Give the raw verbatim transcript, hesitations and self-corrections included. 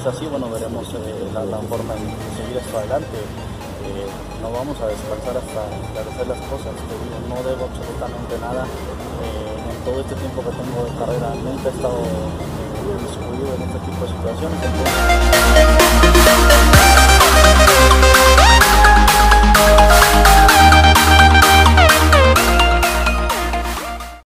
es así, bueno, veremos eh, la, la forma de seguir esto adelante. Eh, no vamos a descansar hasta esclarecer las cosas. No debo absolutamente nada. Eh, en todo este tiempo que tengo de carrera nunca he estado eh, excluido en este tipo de situaciones. Entonces...